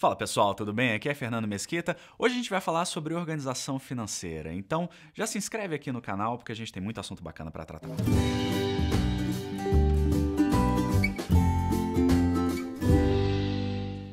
Fala pessoal, tudo bem? Aqui é Fernando Mesquita. Hoje a gente vai falar sobre organização financeira. Então já se inscreve aqui no canal porque a gente tem muito assunto bacana para tratar.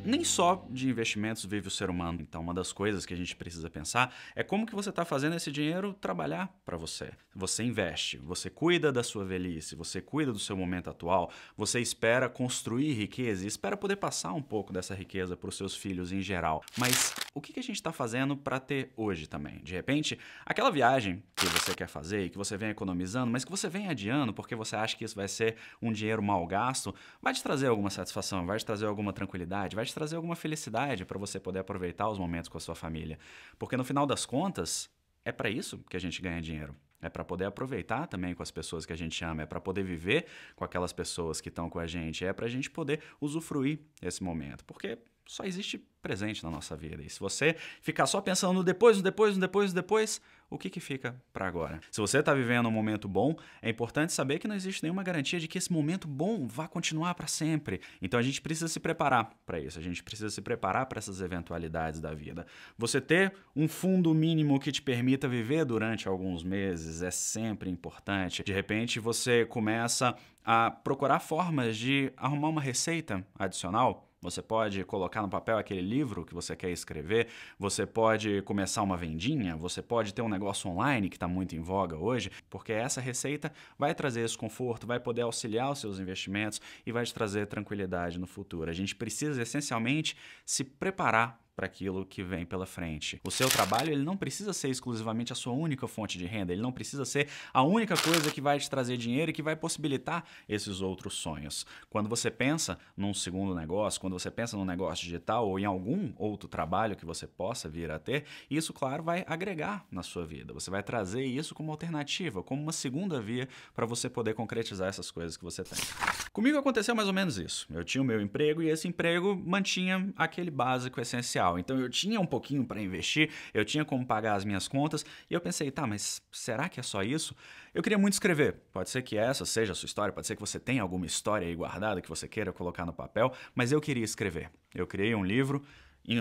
Nem só de investimentos vive o ser humano. Então, uma das coisas que a gente precisa pensar é como que você está fazendo esse dinheiro trabalhar para você. Você investe, você cuida da sua velhice, você cuida do seu momento atual, você espera construir riqueza e espera poder passar um pouco dessa riqueza para os seus filhos em geral. Mas o que a gente está fazendo para ter hoje também? De repente, aquela viagem que você quer fazer e que você vem economizando, mas que você vem adiando porque você acha que isso vai ser um dinheiro mal gasto, vai te trazer alguma satisfação, vai te trazer alguma tranquilidade, vai te trazer alguma felicidade para você poder aproveitar os momentos com a sua família. Porque no final das contas, é para isso que a gente ganha dinheiro. É para poder aproveitar também com as pessoas que a gente ama, é para poder viver com aquelas pessoas que estão com a gente, é para a gente poder usufruir esse momento. Porque só existe presente na nossa vida. E se você ficar só pensando no depois, no depois, no depois, no depois, o que que fica para agora? Se você está vivendo um momento bom, é importante saber que não existe nenhuma garantia de que esse momento bom vá continuar para sempre. Então a gente precisa se preparar para isso, a gente precisa se preparar para essas eventualidades da vida. Você ter um fundo mínimo que te permita viver durante alguns meses é sempre importante. De repente você começa a procurar formas de arrumar uma receita adicional. Você pode colocar no papel aquele livro que você quer escrever, você pode começar uma vendinha, você pode ter um negócio online que está muito em voga hoje, porque essa receita vai trazer esse conforto, vai poder auxiliar os seus investimentos e vai te trazer tranquilidade no futuro. A gente precisa essencialmente se preparar para aquilo que vem pela frente. O seu trabalho ele não precisa ser exclusivamente a sua única fonte de renda, ele não precisa ser a única coisa que vai te trazer dinheiro e que vai possibilitar esses outros sonhos. Quando você pensa num segundo negócio, quando você pensa num negócio digital ou em algum outro trabalho que você possa vir a ter, isso, claro, vai agregar na sua vida. Você vai trazer isso como alternativa, como uma segunda via para você poder concretizar essas coisas que você tem. Comigo aconteceu mais ou menos isso. Eu tinha o meu emprego e esse emprego mantinha aquele básico essencial. Então eu tinha um pouquinho para investir, eu tinha como pagar as minhas contas e eu pensei, tá, mas será que é só isso? Eu queria muito escrever, pode ser que essa seja a sua história, pode ser que você tenha alguma história aí guardada que você queira colocar no papel, mas eu queria escrever. Eu criei um livro,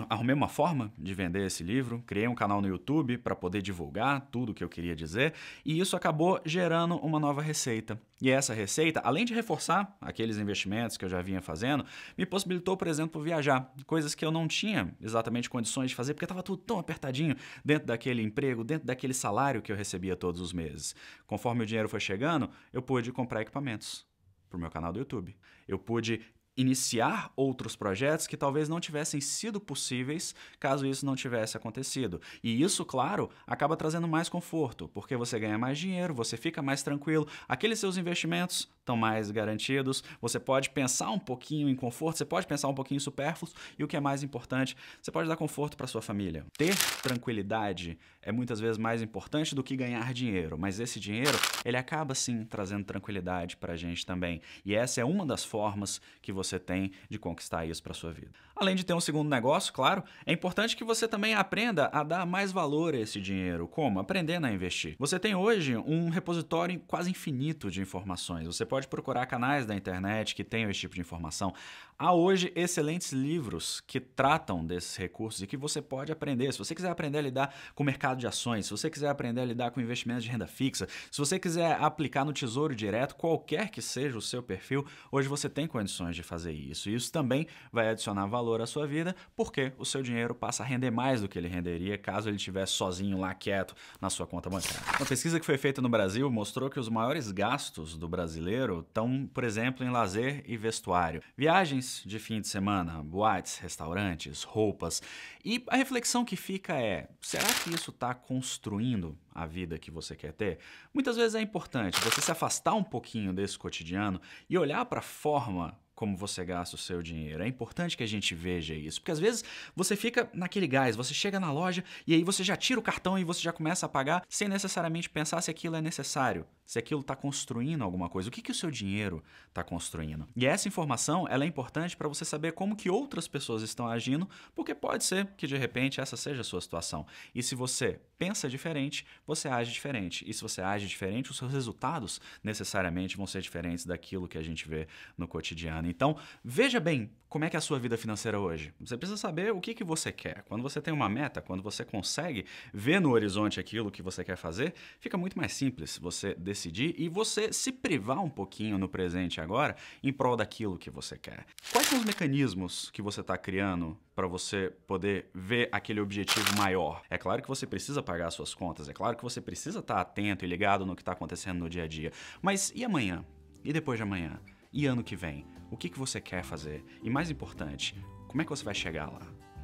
arrumei uma forma de vender esse livro, criei um canal no YouTube para poder divulgar tudo o que eu queria dizer e isso acabou gerando uma nova receita. E essa receita, além de reforçar aqueles investimentos que eu já vinha fazendo, me possibilitou, por exemplo, viajar, coisas que eu não tinha exatamente condições de fazer porque estava tudo tão apertadinho dentro daquele emprego, dentro daquele salário que eu recebia todos os meses. Conforme o dinheiro foi chegando, eu pude comprar equipamentos para o meu canal do YouTube. Eu pude iniciar outros projetos que talvez não tivessem sido possíveis caso isso não tivesse acontecido. E isso, claro, acaba trazendo mais conforto, porque você ganha mais dinheiro, você fica mais tranquilo, aqueles seus investimentos estão mais garantidos, você pode pensar um pouquinho em conforto, você pode pensar um pouquinho em supérfluos e o que é mais importante, você pode dar conforto para sua família. Ter tranquilidade é muitas vezes mais importante do que ganhar dinheiro, mas esse dinheiro, ele acaba sim trazendo tranquilidade para a gente também. E essa é uma das formas que você tem de conquistar isso para sua vida. Além de ter um segundo negócio, claro, é importante que você também aprenda a dar mais valor a esse dinheiro. Como? Aprendendo a investir. Você tem hoje um repositório quase infinito de informações. Você pode procurar canais da internet que tenham esse tipo de informação. Há hoje excelentes livros que tratam desses recursos e que você pode aprender. Se você quiser aprender a lidar com o mercado de ações, se você quiser aprender a lidar com investimentos de renda fixa, se você quiser aplicar no Tesouro Direto, qualquer que seja o seu perfil, hoje você tem condições de fazer isso. E isso também vai adicionar valor à sua vida, porque o seu dinheiro passa a render mais do que ele renderia caso ele estivesse sozinho lá quieto na sua conta bancária. Uma pesquisa que foi feita no Brasil mostrou que os maiores gastos do brasileiro estão, por exemplo, em lazer e vestuário. Viagens de fim de semana, boates, restaurantes, roupas. E a reflexão que fica é, será que isso está construindo a vida que você quer ter? Muitas vezes é importante você se afastar um pouquinho desse cotidiano e olhar para a forma como você gasta o seu dinheiro. É importante que a gente veja isso, porque às vezes você fica naquele gás, você chega na loja e aí você já tira o cartão e você já começa a pagar sem necessariamente pensar se aquilo é necessário, se aquilo está construindo alguma coisa, o que que o seu dinheiro está construindo. E essa informação ela é importante para você saber como que outras pessoas estão agindo, porque pode ser que de repente essa seja a sua situação. E se você pensa diferente, você age diferente. E se você age diferente, os seus resultados necessariamente vão ser diferentes daquilo que a gente vê no cotidiano. grana. Então, veja bem como é que é a sua vida financeira hoje. Você precisa saber o que você quer. Quando você tem uma meta, quando você consegue ver no horizonte aquilo que você quer fazer, fica muito mais simples você decidir e você se privar um pouquinho no presente agora em prol daquilo que você quer. Quais são os mecanismos que você está criando para você poder ver aquele objetivo maior? É claro que você precisa pagar as suas contas, é claro que você precisa estar atento e ligado no que está acontecendo no dia a dia. Mas e amanhã? E depois de amanhã? E ano que vem? O que você quer fazer? E mais importante, como é que você vai chegar lá?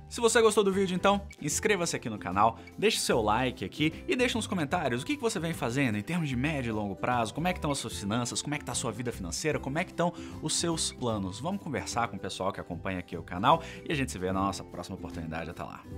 Se você gostou do vídeo, então, inscreva-se aqui no canal, deixe seu like aqui e deixe nos comentários o que você vem fazendo em termos de médio e longo prazo, como é que estão as suas finanças, como é que está a sua vida financeira, como é que estão os seus planos. Vamos conversar com o pessoal que acompanha aqui o canal e a gente se vê na nossa próxima oportunidade. Até lá!